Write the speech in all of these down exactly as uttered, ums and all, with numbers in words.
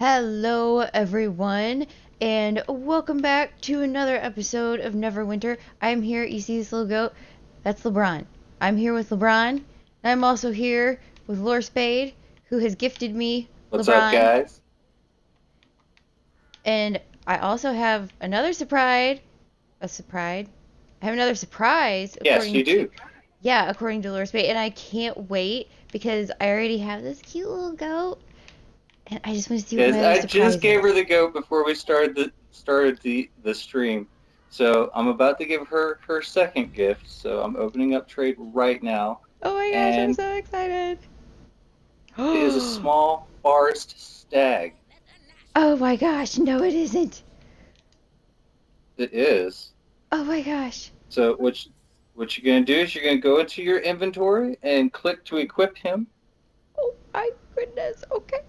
Hello everyone, and welcome back to another episode of Neverwinter. I'm here, you see this little goat? That's LeBron. I'm here with LeBron. I'm also here with Lorespade, who has gifted me What's LeBron. What's up, guys? And I also have another surprise. A surprise? I have another surprise. Yes, you do. To, yeah, according to Lorespade, and I can't wait because I already have this cute little goat. And I just want to see what my other I just gave is. her the goat before we started the started the the stream, so I'm about to give her her second gift. So I'm opening up trade right now. Oh my gosh! I'm so excited. It is a small forest stag. Oh my gosh! No, it isn't. It is. Oh my gosh! So what you, what you're gonna do is you're gonna go into your inventory and click to equip him. Oh my goodness! Okay.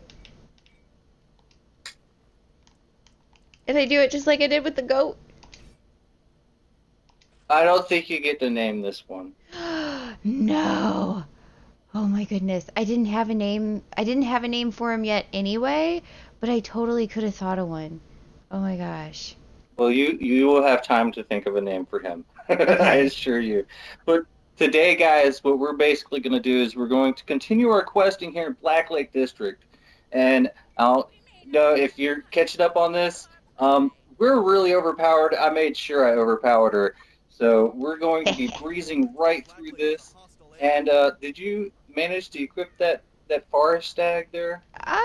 And I do it just like I did with the goat. I don't think you get to name this one. No. Oh my goodness. I didn't have a name. I didn't have a name for him yet anyway, but I totally could have thought of one. Oh my gosh. Well, you, you will have time to think of a name for him. I assure you. But today, guys, what we're basically going to do is we're going to continue our questing here in Black Lake District. And I'll you know if you're catching up on this, Um, we're really overpowered. I made sure I overpowered her. So we're going to be breezing right through this. And uh, did you manage to equip that, that forest stag there? I,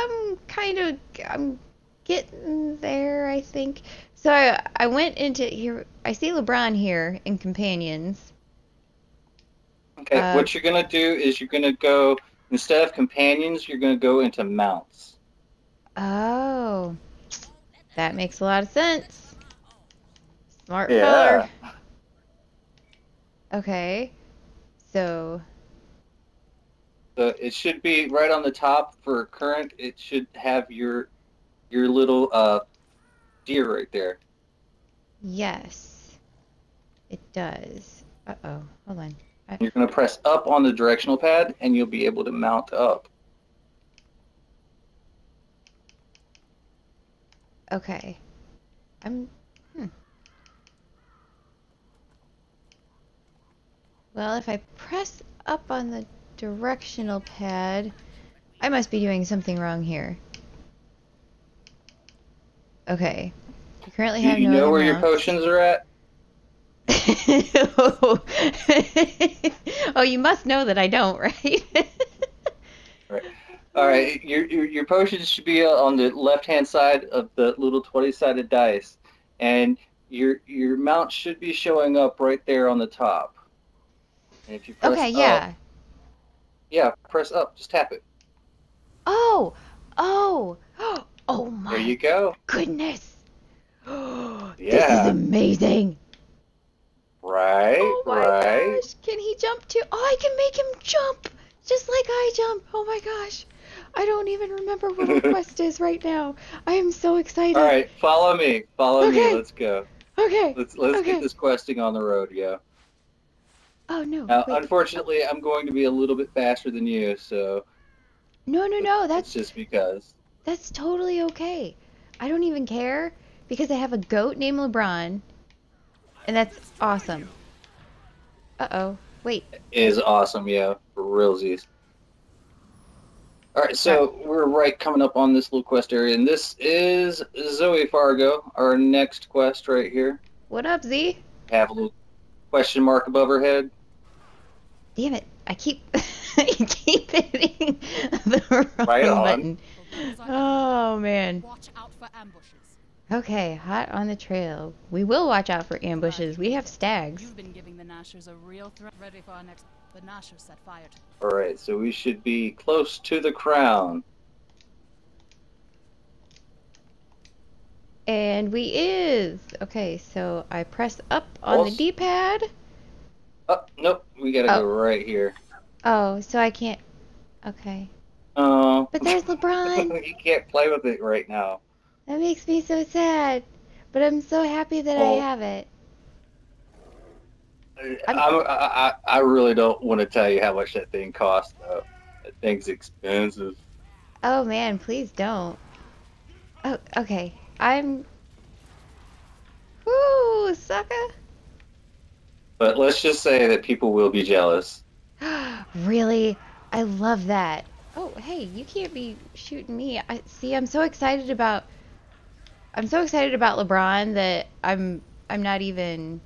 I'm kind of, I'm getting there, I think. So I, I went into here, I see LeBron here in Companions. Okay, uh, what you're going to do is you're going to go, instead of Companions, you're going to go into Mounts. Oh. That makes a lot of sense. Smart yeah. Color. Okay. So. So it should be right on the top for current. It should have your your little uh, deer right there. Yes. It does. Uh-oh. Hold on. I... You're going to press up on the directional pad, and you'll be able to mount up. Okay, I'm, hmm. Well, if I press up on the directional pad, I must be doing something wrong here. Okay, I currently have no amount. Do you know where your potions are at? Oh. Oh, you must know that I don't, right? Right. All right, your, your your potions should be on the left-hand side of the little twenty-sided dice, and your your mount should be showing up right there on the top. And if you press okay, up, yeah, yeah, press up. Just tap it. Oh, oh, oh my! There you go. Goodness. Yeah. This is amazing. Right. Oh my right. gosh! Can he jump too? Oh, I can make him jump just like I jump. Oh my gosh. I don't even remember what our quest is right now. I am so excited. All right, follow me. Follow okay. me. Let's go. Okay. Let's let's okay. get this questing on the road, yeah. Oh no. Now, unfortunately, I'm going to be a little bit faster than you, so. No, no, no. That's just because. That's totally okay. I don't even care because I have a goat named LeBron, and that's awesome. Uh oh. Wait. It is awesome, yeah. For realsies. All right, so we're right coming up on this little quest area, and this is Zoe Fargo, our next quest right here. What up, Z? Have a little question mark above her head. Damn it! I keep, I keep hitting the wrong right button. Oh man. Watch out for ambushes. Okay, hot on the trail. We will watch out for ambushes. We have stags. You've been giving the Nashers a real threat. Ready for our next. The Nashers set fire to. All right, so we should be close to the crown. And we is. Okay, so I press up on also, the D-pad. Oh, nope. We got to oh. go right here. Oh, so I can't. Okay. Oh. Uh, but there's LeBron. You can't play with it right now. That makes me so sad. But I'm so happy that oh. I have it. I'm, I, I, I really don't want to tell you how much that thing costs, though. That thing's expensive. Oh, man, please don't. Oh, okay. I'm... Woo, sucker! But let's just say that people will be jealous. Really? I love that. Oh, hey, you can't be shooting me. I see, I'm so excited about... I'm so excited about LeBron that I'm I'm not even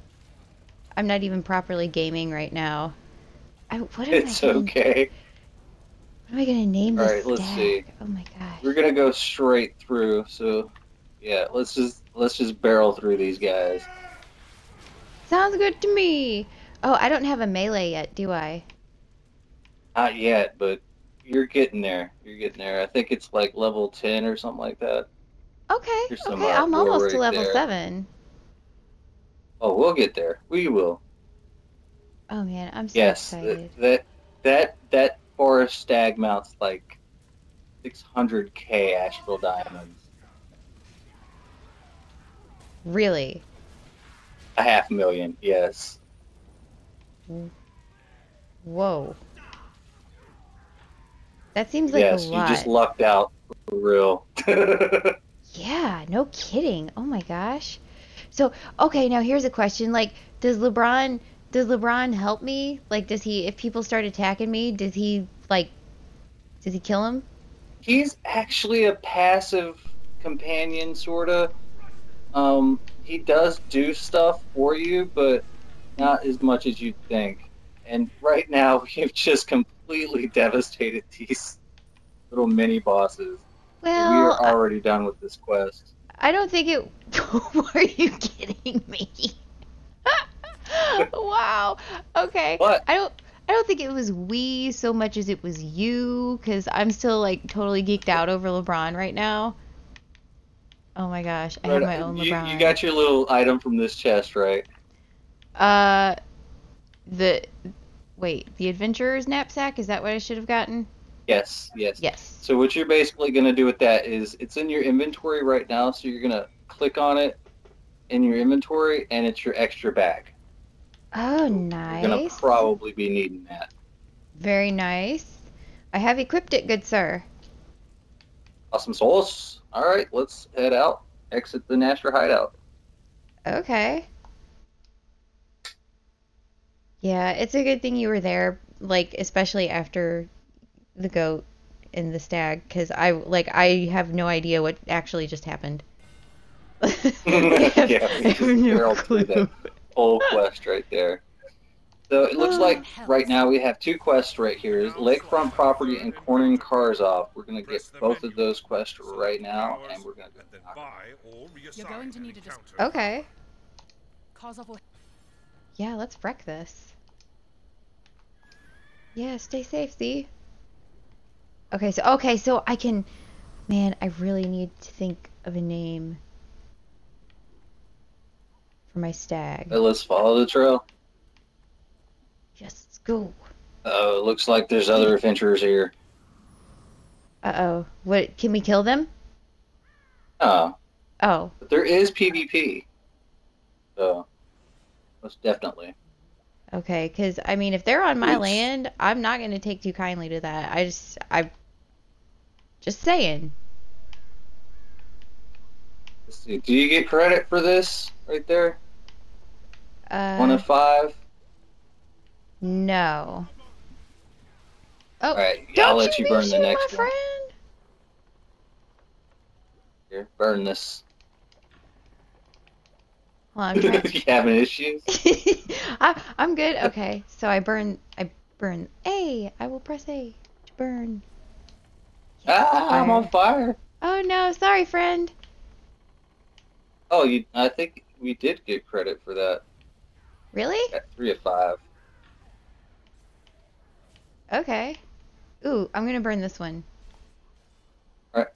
I'm not even properly gaming right now. I what am It's I gonna, okay. What am I gonna name All this? Alright, let's see. Oh my gosh. We're gonna go straight through, so yeah, let's just let's just barrel through these guys. Sounds good to me. Oh, I don't have a melee yet, do I? Not yet, but you're getting there. You're getting there. I think it's like level ten or something like that. Okay, okay, I'm almost right to level there. seven. Oh, we'll get there. We will. Oh man, I'm so yes, excited. Yes, that, that that forest stag mounts like six hundred K astral diamonds. Really? A half million, yes. Whoa. That seems like yes, a lot. Yes, you just lucked out for real. Yeah, no kidding. Oh my gosh. So, okay, now here's a question. Like, does LeBron does LeBron help me? Like, does he if people start attacking me, does he like does he kill him? He's actually a passive companion sorta. Um he does do stuff for you, but not as much as you'd think. And right now, you've just completely devastated these little mini bosses. Well, we are already done with this quest. I don't think it... Are you kidding me? Wow. Okay. What? I don't. I don't think it was we so much as it was you, because I'm still like totally geeked out over LeBron right now. Oh my gosh! I right, have my own you, LeBron. You got your little item from this chest, right? Uh, the wait, the adventurer's knapsack. Is that what I should have gotten? Yes, yes. Yes. So what you're basically going to do with that is it's in your inventory right now, so you're going to click on it in your inventory, and it's your extra bag. Oh, so nice. You're going to probably be needing that. Very nice. I have equipped it, good sir. Awesome souls. All right, let's head out. Exit the Nasher hideout. Okay. Yeah, it's a good thing you were there, like, especially after... the goat and the stag, because I like I have no idea what actually just happened. Yeah, we just barreled through that whole quest right there. So it looks oh, like right now we have two quests right here: lakefront property and cornering cars off. We're gonna get both of those quests right now, and we're gonna go knock. You're going to need to just okay. Yeah, let's wreck this. Yeah, stay safe, Z. Okay, so okay, so I can, man, I really need to think of a name for my stag. Well, let's follow the trail. Yes, let's go. Oh, it looks like there's other adventurers here. Uh oh, what? Can we kill them? No. Oh. But there is PvP, so most definitely. Okay, because I mean, if they're on my Oops. land, I'm not gonna take too kindly to that. I just, I. Just saying. Let's see. Do you get credit for this right there? Uh, One of five? No. Oh, All right, don't I'll let you, you burn the next my friend? one. Here, burn this. Well, I'm trying to... You having issues? I, I'm good. Okay, so I burn. I burn. A. I will press A to burn. Yeah, ah, I'm on fire. Oh no, sorry, friend. Oh, you, I think we did get credit for that. Really? At three of five. Okay. Ooh, I'm gonna burn this one. All right.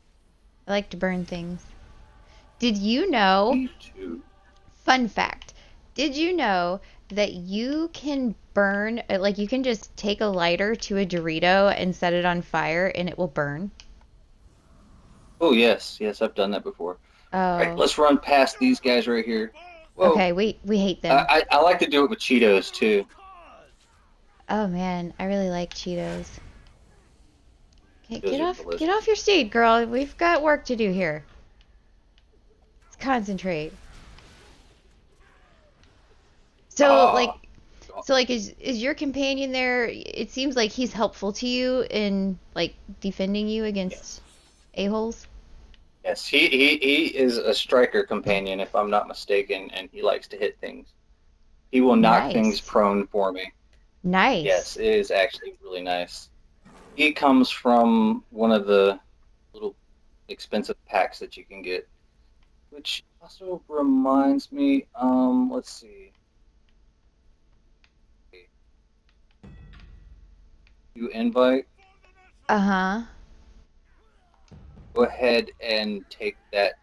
I like to burn things. Did you know? Me too. Fun fact: did you know that you can burn, like you can just take a lighter to a Dorito and set it on fire and it will burn? Oh yes, yes, I've done that before. Oh. All right, let's run past these guys right here. Whoa. Okay, we we hate them. I, I I like to do it with Cheetos too. Oh man, I really like Cheetos. Okay, Cheetos get off, delicious. Get off your seat, girl. We've got work to do here. concentrate. So, oh. like, so, like, is is your companion there, it seems like he's helpful to you in, like, defending you against yes. a-holes? Yes, he, he, he is a striker companion, if I'm not mistaken, and he likes to hit things. He will knock nice. things prone for me. Nice. Yes, it is actually really nice. He comes from one of the little expensive packs that you can get, which also reminds me, um, let's see. You invite. Uh-huh. Go ahead and take that.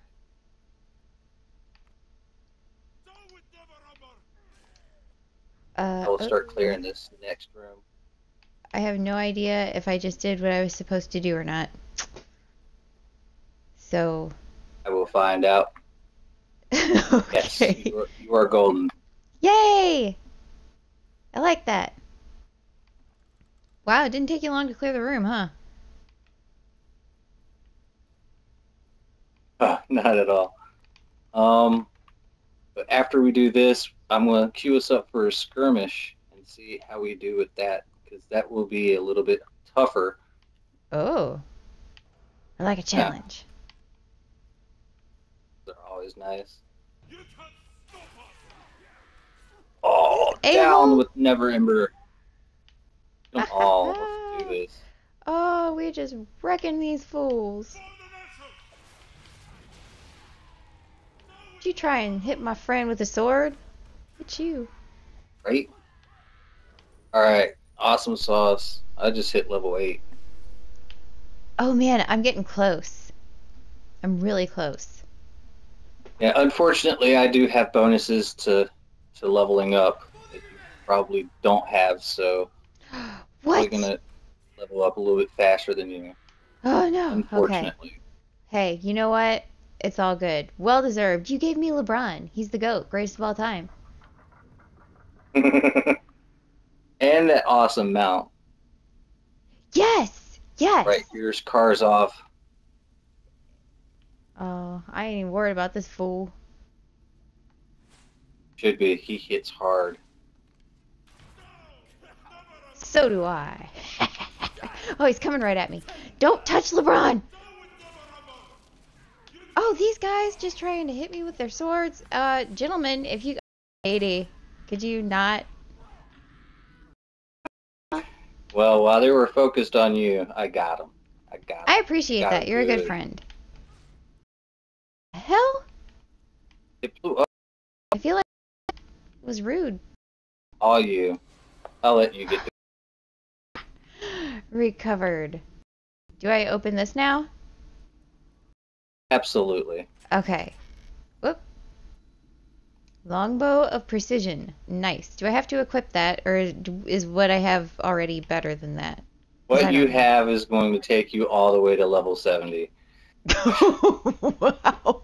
Uh, I'll start okay. clearing this next room. I have no idea if I just did what I was supposed to do or not. So. I will find out. Okay. Yes, you are, you are golden. Yay! I like that. Wow, it didn't take you long to clear the room, huh? Uh, not at all. Um, but after we do this, I'm going to queue us up for a skirmish and see how we do with that, because that will be a little bit tougher. Oh. I like a challenge. Yeah. They're always nice. Oh, a down with Neverember. Come on, let's do this. Oh, we just wrecking these fools. Did you try and hit my friend with a sword? It's you. Right? Alright, awesome sauce. I just hit level eight. Oh man, I'm getting close. I'm really close. Yeah, unfortunately I do have bonuses to, to leveling up that you probably don't have, so... What? We're gonna level up a little bit faster than you. Oh no! Unfortunately. Okay. Hey, you know what? It's all good. Well deserved. You gave me LeBron. He's the GOAT, greatest of all time. And that awesome mount. Yes. Yes. Right here's cars off. Oh, I ain't even worried about this fool. Should be. He hits hard. So do I. Oh, he's coming right at me. Don't touch LeBron! Oh, these guys just trying to hit me with their swords. Uh, gentlemen, if you... eighty, could you not... Well, while they were focused on you, I got them. I got them. I appreciate got that. You're good. a good friend. The hell? It blew up. I feel like it was rude. All you. I'll let you get the... Recovered. Do I open this now? Absolutely. Okay. Whoop. Longbow of precision. Nice. Do I have to equip that, or is what I have already better than that? What you have is going to take you all the way to level seventy. Wow.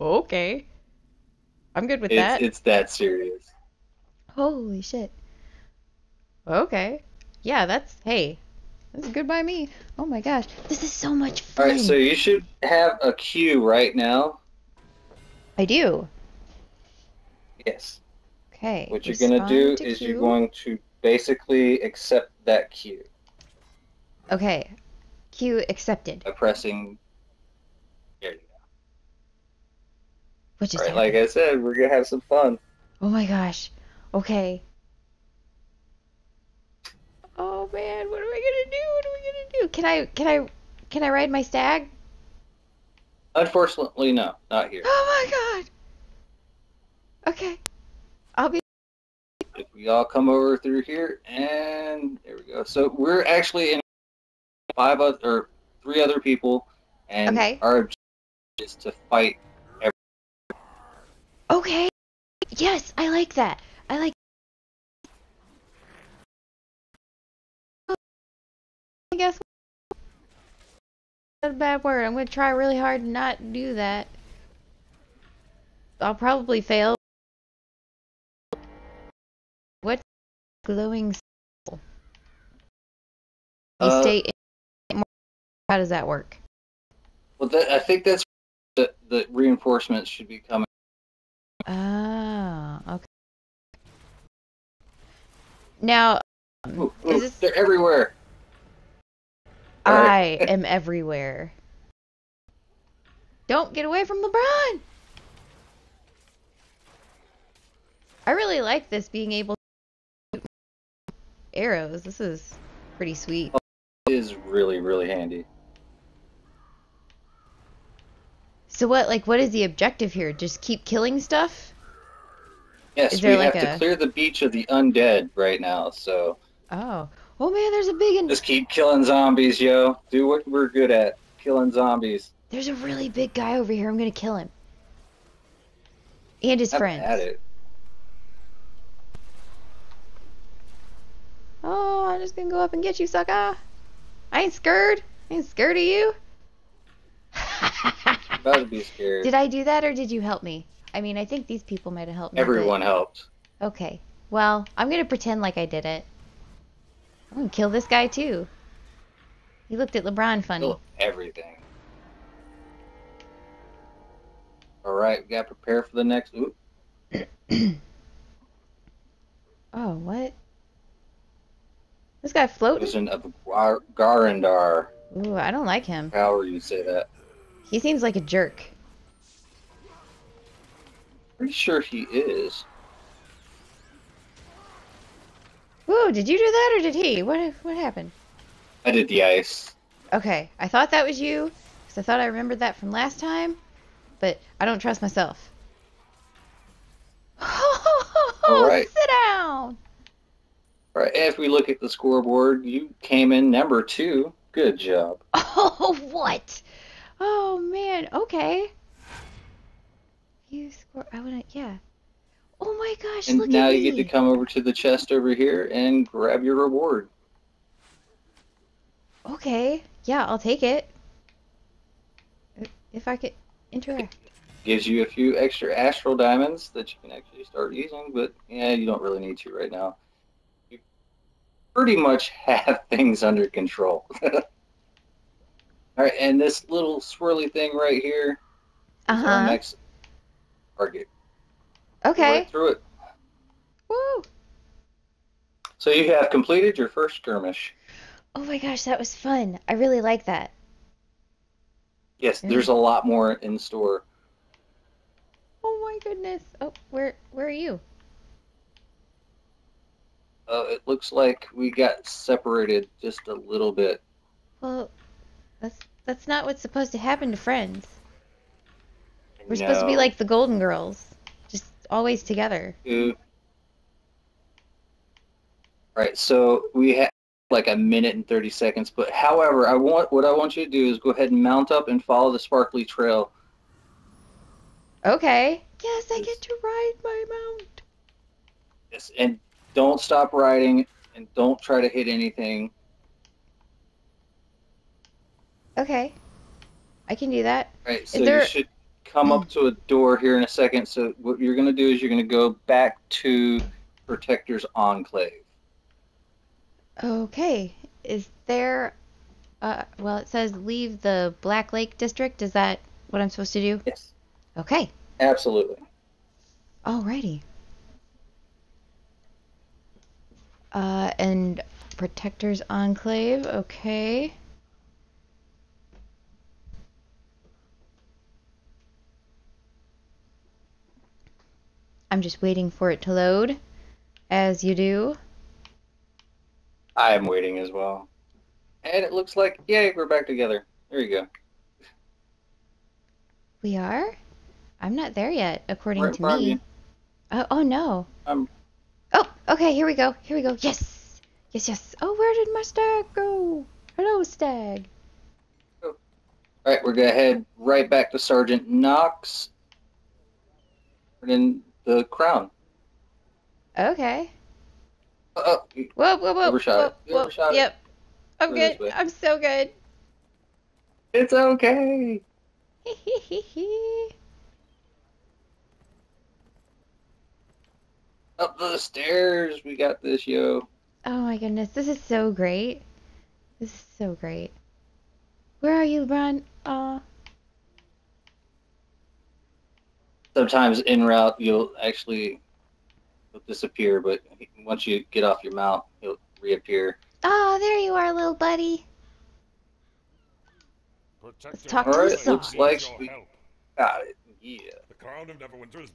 Okay. I'm good with it's, that. It's that serious. Holy shit. Okay. Yeah, that's... Hey. That's good by me. Oh my gosh, this is so much fun. All right, so you should have a queue right now. I do. Yes. Okay. What you're gonna do is you're going to basically accept that queue. Okay. Queue accepted. By pressing. There you go. What just happened? All right, like I said, we're gonna have some fun. Oh my gosh. Okay. Oh man, what are we gonna do? What are we gonna do? Can I can I can I ride my stag? Unfortunately, no, not here. Oh my god. Okay, I'll be. If we all come over through here, and there we go. So we're actually in five other, or three other people, and okay. our objective is to fight. Every okay. Yes, I like that. I like. I guess that's a bad word. I'm going to try really hard to not do that. I'll probably fail. What's glowing soul? You uh, stay in. How does that work? Well, that, I think that's the, the reinforcements should be coming. Ah, okay. Now, ooh, ooh, is this... they're everywhere. I am everywhere. Don't get away from LeBron! I really like this, being able to shoot arrows. This is pretty sweet. Oh, it is really, really handy. So what, like, what is the objective here? Just keep killing stuff? Yes, we like have a... to clear the beach of the undead right now, so... Oh. Oh man, there's a big... In... Just keep killing zombies, yo. Do what we're good at. Killing zombies. There's a really big guy over here. I'm gonna kill him. And his I'm friends. At it. Oh, I'm just gonna go up and get you, sucker. I ain't scared. I ain't scared of you. I'm about to be scared. Did I do that or did you help me? I mean, I think these people might have helped me. Everyone helped. Okay. Well, I'm gonna pretend like I did it. I'm gonna kill this guy too. He looked at LeBron funny. Kill everything. Alright, we gotta prepare for the next. Oop. Oh, what? This guy floating? Vision of Gar Garandar. Ooh, I don't like him. How do you say that? He seems like a jerk. Pretty sure he is. Ooh, did you do that or did he? What what happened? I did the ice. Okay, I thought that was you, because I thought I remembered that from last time, but I don't trust myself. All right. Sit down! All right, if we look at the scoreboard, you came in number two. Good job. Oh, what? Oh, man, okay. You score, I wouldn't, yeah. Oh my gosh, and look at me. And now you get to come over to the chest over here and grab your reward. Okay. Yeah, I'll take it. If I could interact. It gives you a few extra astral diamonds that you can actually start using, but yeah, you don't really need to right now. You pretty much have things under control. Alright, and this little swirly thing right here uh-huh. is our next target. Okay. Right through it. Woo! So you have completed your first skirmish. Oh my gosh, that was fun. I really like that. Yes, mm. there's a lot more in store. Oh my goodness. Oh, where where are you? Uh, it looks like we got separated just a little bit. Well, that's that's not what's supposed to happen to friends. We're no. supposed to be like the Golden Girls. Always together. Right, so we have like a minute and thirty seconds, but however, I want what I want you to do is go ahead and mount up and follow the sparkly trail. Okay. Yes, I get to ride my mount. Yes, and don't stop riding and don't try to hit anything. Okay. I can do that. Right, so there... you should come up to a door here in a second. So what you're going to do is you're going to go back to Protectors Enclave. Okay. Is there... Uh, well, it says leave the Black Lake District. Is that what I'm supposed to do? Yes. Okay. Absolutely. Alrighty. Uh, and Protectors Enclave. Okay. I'm just waiting for it to load, as you do. I'm waiting as well. And it looks like, yay, we're back together. There you go. We are? I'm not there yet, according right to me. Oh, oh, no. Um, oh, okay, here we go. Here we go. Yes. Yes, yes. Oh, where did my stag go? Hello, stag. Oh. All right, we're going to head right back to Sergeant Knox. And then... the crown. Okay. Uh oh. Whoa, whoa, whoa. Overshot. Whoa, whoa. Overshot. Yep. I'm good. I'm so good. It's okay. Up the stairs. We got this, yo. Oh my goodness. This is so great. This is so great. Where are you, LeBron? Aw. sometimes en route you'll actually he'll disappear, but once you get off your mount, he'll reappear. Oh, there you are, little buddy. Let's talk to the looks like we got it. Yeah. The crown of Neverwinter is...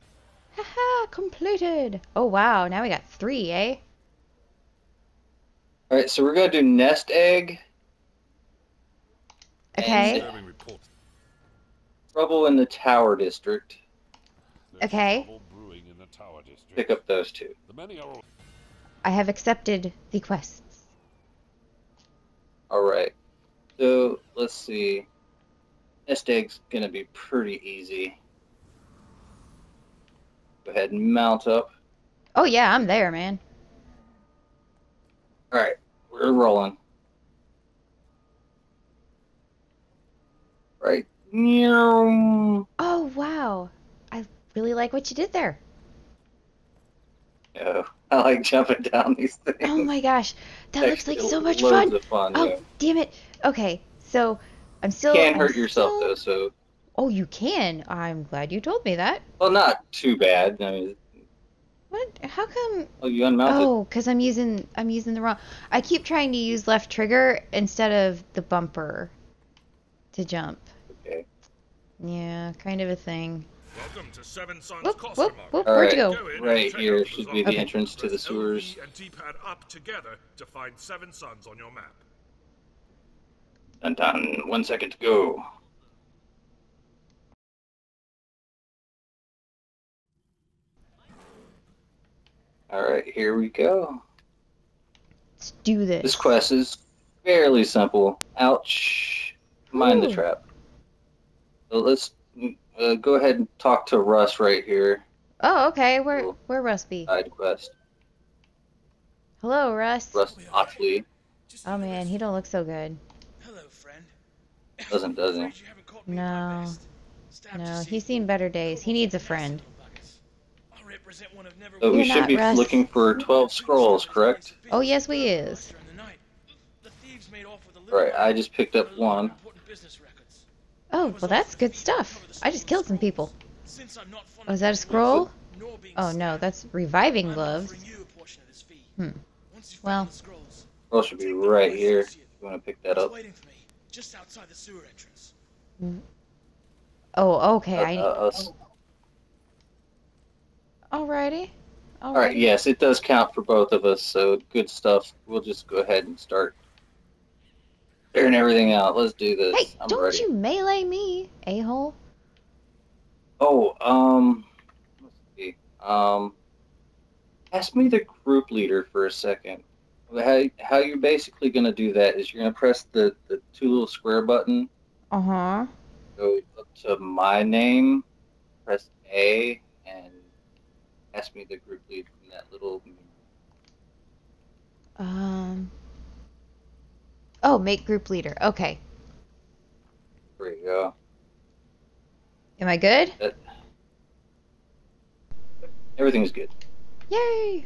Haha, completed. Oh, wow. Now we got three, eh? All right, so we're going to do nest egg. Okay. Trouble in the Tower District. Okay. Brewing in the Tower District. Pick up those two. The many are... I have accepted the quests. All right. So, let's see. Nest egg's going to be pretty easy. Go ahead and mount up. Oh, yeah, I'm there, man. All right, we're rolling. Right. Oh, wow. I really like what you did there. Oh, I like jumping down these things. Oh, my gosh. That looks like so much fun. fun. Oh, yeah. Damn it. Okay, so I'm still... You can't hurt yourself, though, so... Oh, you can. I'm glad you told me that. Well, not too bad. I mean, what? How come? Oh, you unmounted. Oh, because I'm using I'm using the wrong. I keep trying to use left trigger instead of the bumper to jump. Okay. Yeah, kind of a thing. Welcome to Seven Suns. Whoop, whoop, whoop. All right. Where'd you go? Right here should be the okay. entrance to the sewers. And D-pad up together to find Seven Suns on your map. Dun dun. One second to go. All right, here we go. Let's do this. This quest is fairly simple. Ouch. Mind Ooh. the trap. So let's uh, go ahead and talk to Russ right here. Oh, okay. Where we'll where Russ be? Side quest. Hello, Russ. Russ Oxley. Oh man, he don't look so good. Hello, friend. Doesn't doesn't he? No. No, he's seen better days. He needs a friend. So we should be Russ. looking for twelve scrolls, correct? Oh yes, we is. Right, I just picked up one. Oh, well that's good stuff. I just killed some people. Oh, is that a scroll? Oh no, that's reviving gloves. Hmm. Well, scroll should be right here. You want to pick that up? Oh, okay. Uh, I. Uh, Alrighty. Alrighty. Alright, yes, it does count for both of us, so good stuff. We'll just go ahead and start clearing everything out. Let's do this. Hey, I'm don't ready. you melee me, a-hole. Oh, um, let's see. Um, ask me the group leader for a second. How, how you're basically going to do that is you're going to press the, the two little square button. Uh-huh. Go up to my name, press A, and... ask me the group lead from that little... Um... Oh, make group leader. Okay. There you go. Am I good? That... Everything's good. Yay! I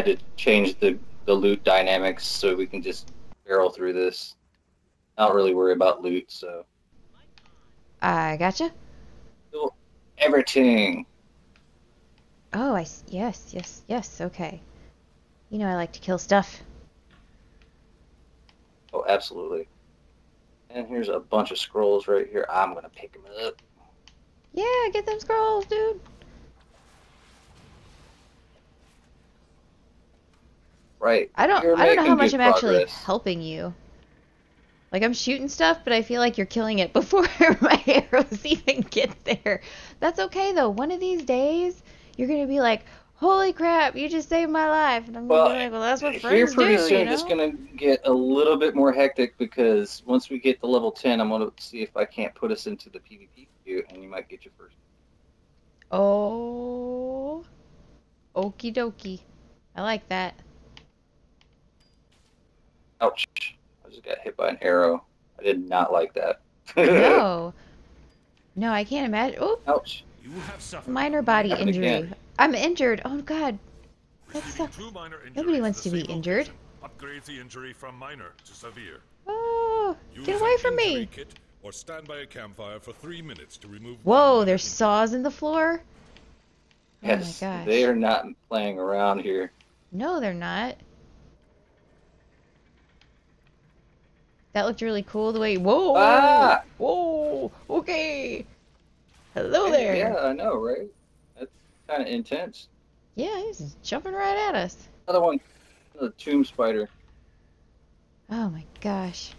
had to change the, the loot dynamics so we can just barrel through this. Not really worry about loot, so... I gotcha. Everything! Oh, I yes, yes, yes. Okay, you know I like to kill stuff. Oh, absolutely. And here's a bunch of scrolls right here. I'm gonna pick them up. Yeah, get them scrolls, dude. Right. I don't. You're I don't know how much I'm progress. actually helping you. Like I'm shooting stuff, but I feel like you're killing it before my arrows even get there. That's okay though. One of these days. You're gonna be like, holy crap, you just saved my life. And I'm well, gonna be like, well, that's what friends do, you know? Here pretty soon it's gonna get a little bit more hectic because once we get to level ten, I'm gonna see if I can't put us into the PvP queue and you might get your first. Oh, okie dokie. I like that. Ouch. I just got hit by an arrow. I did not like that. No. No, I can't imagine. Ooh. Ouch. Minor body injury. Again. I'm injured. Oh god. That sucks. Nobody wants to be injured. Upgrades the injury from minor to severe. Oh, get away from me. Kit or stand by a campfire for three minutes to remove... Whoa, there's saws in the floor? Yes, oh my gosh. They are not playing around here. No, they're not. That looked really cool the way... Whoa! Ah! Whoa! Okay! Hello there! Yeah, I know, right? That's kind of intense. Yeah, he's jumping right at us. Another one. Another tomb spider. Oh my gosh.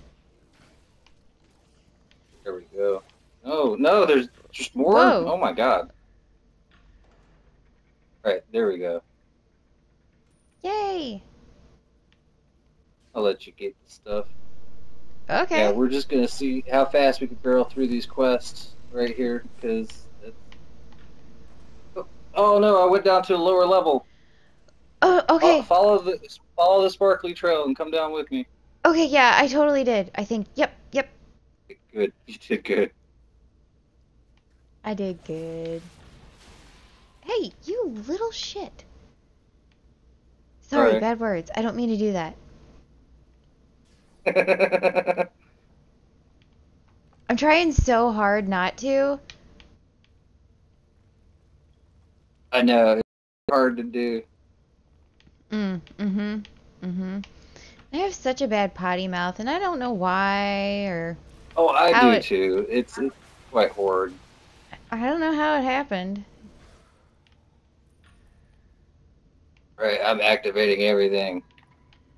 There we go. Oh, no, there's just more? Whoa. Oh my god. Alright, there we go. Yay! I'll let you get the stuff. Okay. Yeah, we're just going to see how fast we can barrel through these quests right here, because... Oh no, I went down to a lower level. Oh, uh, okay. Follow, follow the follow the sparkly trail and come down with me. Okay, yeah, I totally did. I think, yep, yep. Good, you did good. I did good. Hey, you little shit. Sorry, right. Bad words. I don't mean to do that. I'm trying so hard not to. I know, it's hard to do. Mm, mm-hmm, mm-hmm. I have such a bad potty mouth, and I don't know why, or... Oh, I do, it... too. It's, it's quite horrid. I don't know how it happened. Right, I'm activating everything.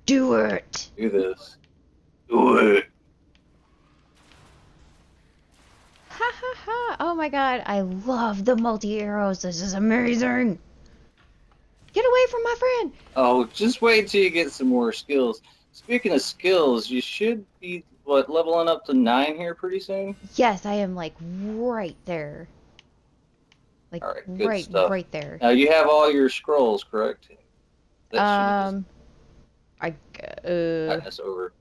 Do it! Do this. Do it! Ha ha ha! Oh my god, I love the multi-arrows. This is amazing! Get away from my friend! Oh, just wait till you get some more skills. Speaking of skills, you should be, what, leveling up to nine here pretty soon? Yes, I am, like, right there. Like, all right, good right, stuff. right there. Now, you have all your scrolls, correct? That um, just... I, uh... That's over.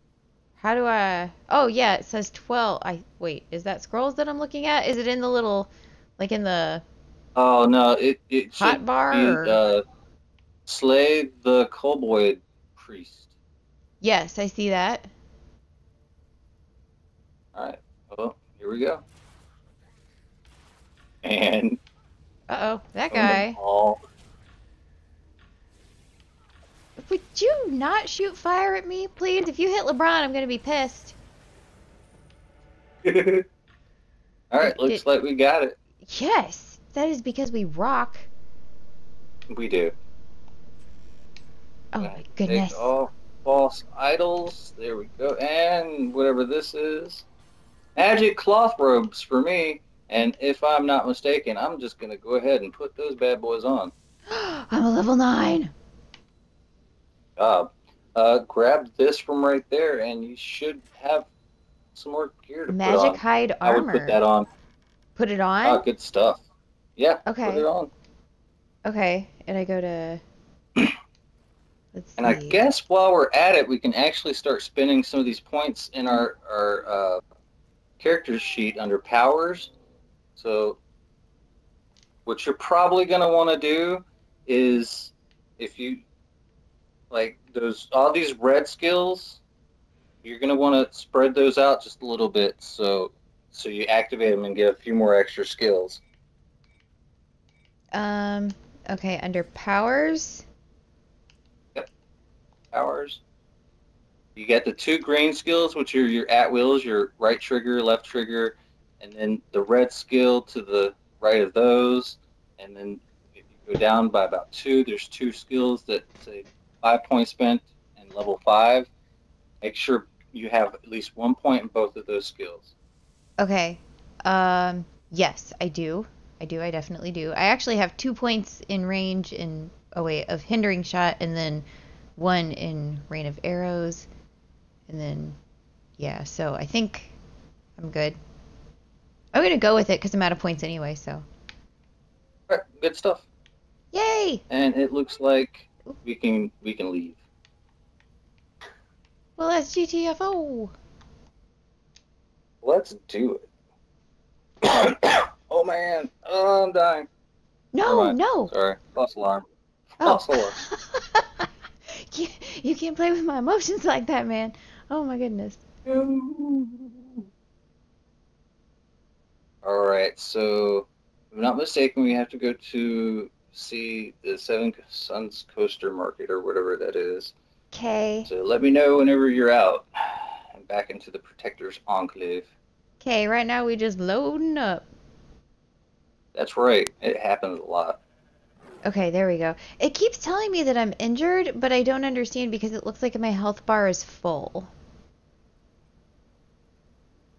How do I... Oh, yeah, it says twelve. I Wait, is that scrolls that I'm looking at? Is it in the little... Like, in the... Oh, no, it, it should hot bar, be, or... uh, Slay the Kobold Priest. Yes, I see that. Alright, well, here we go. And... Uh-oh, that guy. Would you not shoot fire at me, please? If you hit LeBron, I'm going to be pissed. Alright, looks like we got it. Yes, that is because we rock. We do. Oh my goodness. Take all false idols. There we go. And whatever this is. Magic cloth robes for me. And if I'm not mistaken, I'm just going to go ahead and put those bad boys on. I'm a level nine. Uh, uh, grab this from right there and you should have some more gear to Magic put on. Magic hide armor. I would put that on. Put it on? Oh, good stuff. Yeah, okay. Put it on. Okay, and I go to... Let's and see. I guess while we're at it, we can actually start spending some of these points in our, our uh, character sheet under powers. So what you're probably going to want to do is if you, like those all these red skills, you're going to want to spread those out just a little bit so so you activate them and get a few more extra skills. Um. Okay, under powers... Powers. You get the two green skills, which are your at wills, your right trigger, left trigger, and then the red skill to the right of those. And then if you go down by about two, there's two skills that say five points spent and level five. Make sure you have at least one point in both of those skills. Okay. Um, yes, I do. I do. I definitely do. I actually have two points in range in oh wait of hindering shot, and then one in Rain of Arrows, and then, yeah, so I think I'm good. I'm going to go with it because I'm out of points anyway, so. All right, good stuff. Yay! And it looks like we can we can leave. Well, that's G T F O. Let's do it. Oh, man. Oh, I'm dying. No, no. Sorry. False alarm. False oh. alarm. You can't play with my emotions like that, man. Oh my goodness. Alright, so if I'm not mistaken, we have to go to see the Seven Suns Coaster Market or whatever that is. Okay. So let me know whenever you're out and back into the Protectors Enclave. Okay, right now we just loading up. That's right. It happens a lot. Okay, there we go. It keeps telling me that I'm injured, but I don't understand because it looks like my health bar is full.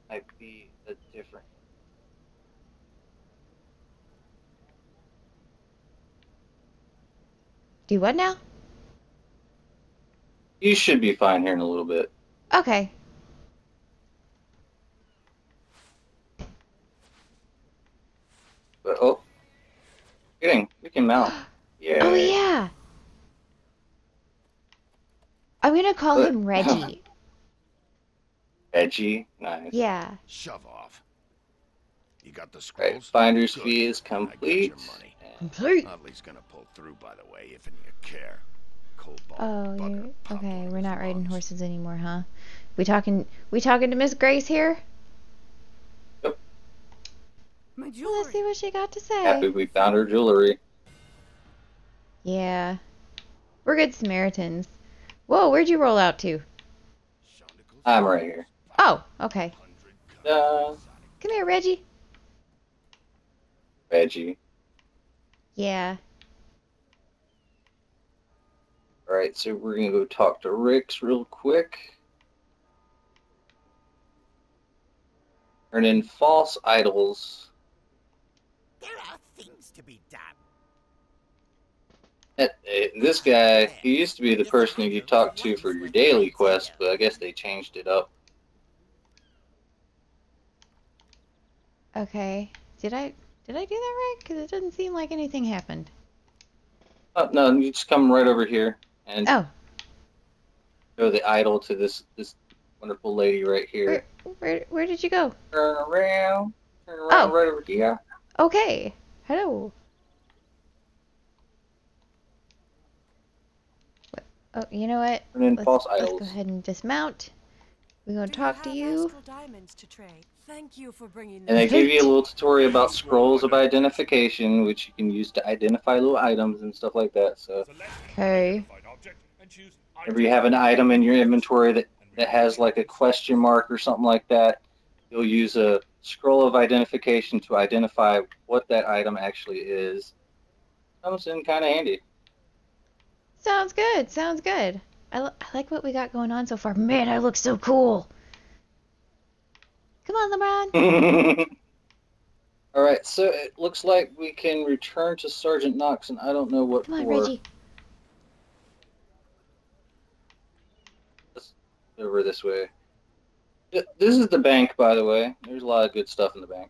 Might be a different... Do what now? You should be fine here in a little bit. Okay. But, oh. Kidding. We can mount. Yeah. Oh, yeah. I'm going to call but, him Reggie. Reggie? Nice. Yeah. Shove off. You got the scrolls? Right. Finder's Good. Fee is complete. Complete. Audley's going to pull through, by the way, if in your care. Cobalt, oh, bugger, yeah. Okay. We're not bombs. riding horses anymore, huh? We talking, we talking to Miss Grace here? My jewelry. Let's see what she got to say. Happy we found her jewelry. Yeah. We're good Samaritans. Whoa, where'd you roll out to? I'm right here. Oh, okay. Uh, Come here, Reggie. Reggie. Yeah. Alright, so we're going to go talk to Rix real quick. Turn in false idols. There are things to be done. This guy, he used to be the person you talked to for your daily quest, but I guess they changed it up. Okay. Did I did I do that right? Because it doesn't seem like anything happened. Oh, no, you just come right over here and oh. show the idol to this this wonderful lady right here. Where where, where did you go? Turn around. Turn around oh. right over here. Okay. Hello. What? Oh, you know what? Let's, false let's go ahead and dismount. We're gonna Do talk to you. To trade? Thank you for bringing and I give you a little tutorial about scrolls of identification, which you can use to identify little items and stuff like that. So, okay. Whenever you have an item in your inventory that that has like a question mark or something like that, you'll use a scroll of identification to identify what that item actually is. Comes in kind of handy. Sounds good. Sounds good. I, I like what we got going on so far. Man, I look so cool. Come on, LeBron. All right, so it looks like we can return to Sergeant Knox, and I don't know what Come on, for. Reggie. Let's go over this way. This is the bank, by the way. There's a lot of good stuff in the bank.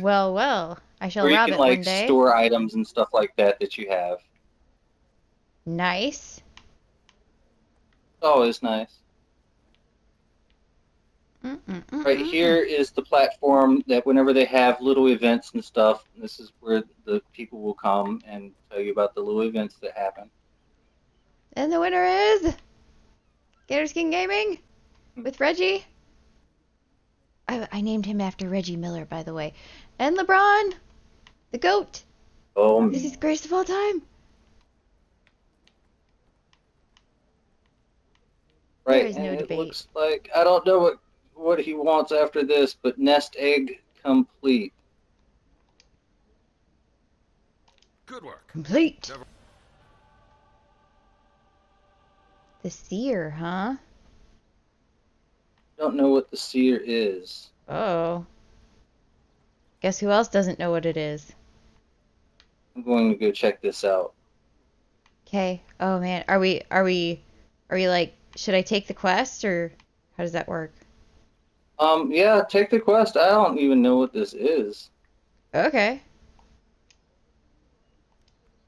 Well, well. I shall rob it one day. Where you can, like, store items and stuff like that that you have. Nice. Oh, it's nice. Mm -mm -mm -mm. Right here is the platform that whenever they have little events and stuff, this is where the people will come and tell you about the little events that happen. And the winner is... Gator Skin Gaming with Reggie. I, I named him after Reggie Miller, by the way. And LeBron, the GOAT. Oh, this is greatest of all time. Right, there is no and debate. It looks like I don't know what what he wants after this, but nest egg complete. Good work. Complete. Never the seer, huh? Don't know what the seer is. Oh. Guess who else doesn't know what it is? I'm going to go check this out. Okay. Oh man, are we are we are we like should I take the quest or how does that work? Um yeah, take the quest. I don't even know what this is. Okay.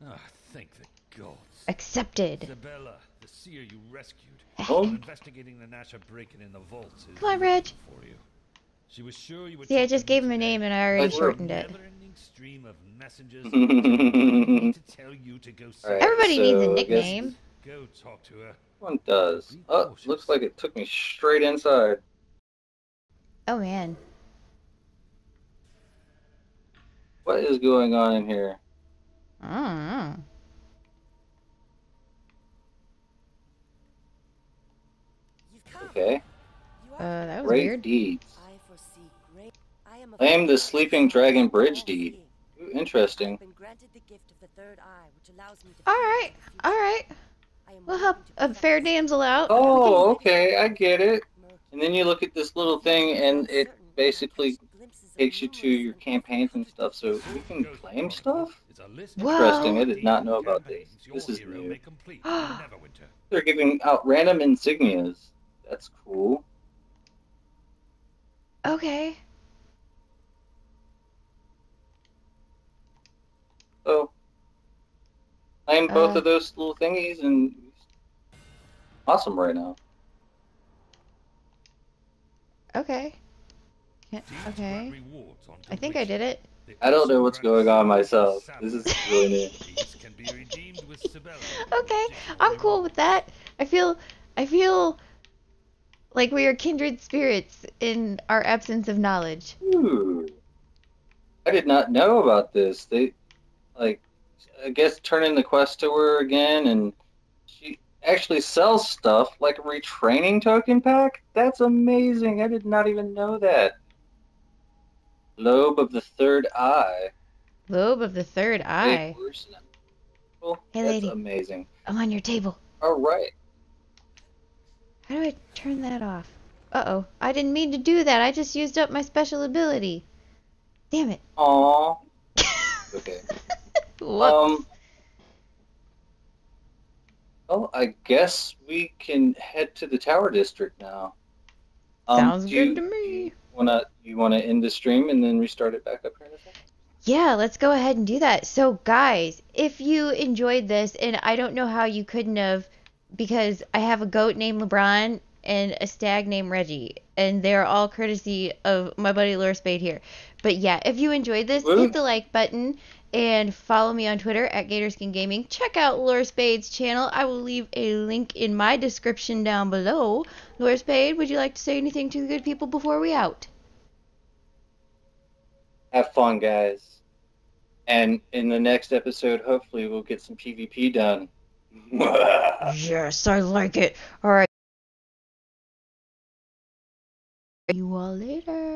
Oh, thank the gods. Accepted. Isabella, the seer you rescued. Oh. Investigating the Nasher breaking in the vault. Come on, Reg. For you. She was sure you would. See, I just gave him a name and I already shortened it. Stream of messengers to tell you to go. Right, everybody so needs a nickname. Go talk to her. One does. Oh, looks like it took me straight inside. Oh man. What is going on in here? I don't know. Okay. Uh, that was great weird. Deeds. Claim the Sleeping Dragon Bridge deed. Ooh, interesting. Alright, alright. We'll help a fair damsel out. Oh, okay, I get it. And then you look at this little thing and it basically takes you to your campaigns and stuff, so we can claim stuff? Whoa. Interesting, I did not know about this. This is new. They're giving out random insignias. That's cool. Okay. So, claim uh, both of those little thingies and awesome right now. Okay. Yeah, okay. I think I did it. I don't know what's going on myself. This is really new. Okay, I'm cool with that. I feel, I feel like we are kindred spirits in our absence of knowledge. Ooh. I did not know about this. They, like, I guess turn in the quest to her again, and she actually sells stuff like a retraining token pack? That's amazing. I did not even know that. Lobe of the Third Eye. Lobe of the Third Eye. Well, hey, that's lady. Amazing. I'm on your table. All right. How do I turn that off? Uh-oh. I didn't mean to do that. I just used up my special ability. Damn it. Aw. Okay. um, well, I guess we can head to the Tower District now. Um, Sounds good you, to me. Wanna, you want to end the stream and then restart it back up here in a second? Yeah, let's go ahead and do that. So, guys, if you enjoyed this, and I don't know how you couldn't have, because I have a goat named LeBron and a stag named Reggie, and they're all courtesy of my buddy Lorespade here. But yeah, if you enjoyed this, Ooh. hit the like button and follow me on Twitter at Gator Skin Gaming. Check out Lorespade's channel. I will leave a link in my description down below. Lorespade, would you like to say anything to the good people before we out? Have fun, guys. And in the next episode, hopefully we'll get some PvP done. Yes, I like it. All right. See you all later.